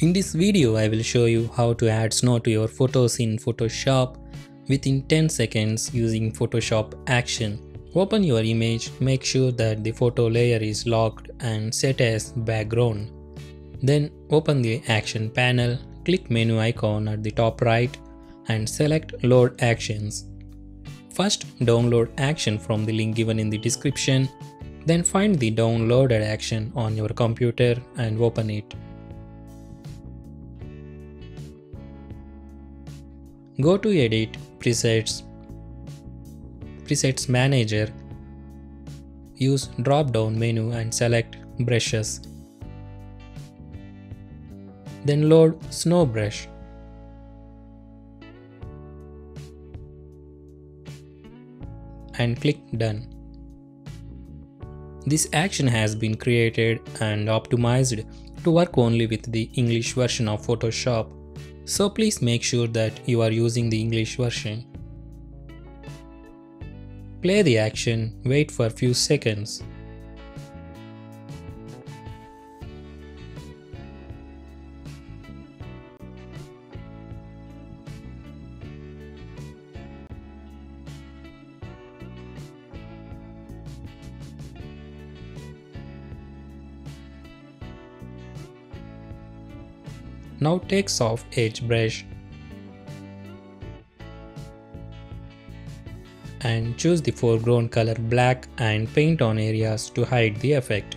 In this video, I will show you how to add snow to your photos in Photoshop within 10 seconds using Photoshop action. Open your image, make sure that the photo layer is locked and set as background. Then open the action panel, click menu icon at the top right and select load actions. First, download action from the link given in the description. Then find the downloaded action on your computer and open it. Go to Edit, Presets, Presets Manager. Use drop-down menu and select Brushes. Then load Snow Brush. And click Done. This action has been created and optimized to work only with the English version of Photoshop. So please make sure that you are using the English version. Play the action, wait for a few seconds. Now take soft edge brush and choose the foreground color black and paint on areas to hide the effect.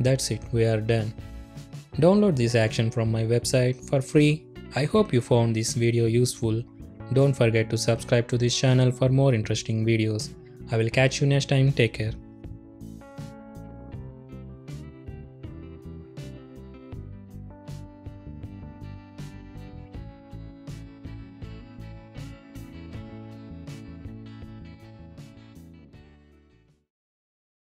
That's it, we are done. Download this action from my website for free. I hope you found this video useful. Don't forget to subscribe to this channel for more interesting videos. I will catch you next time. Take care.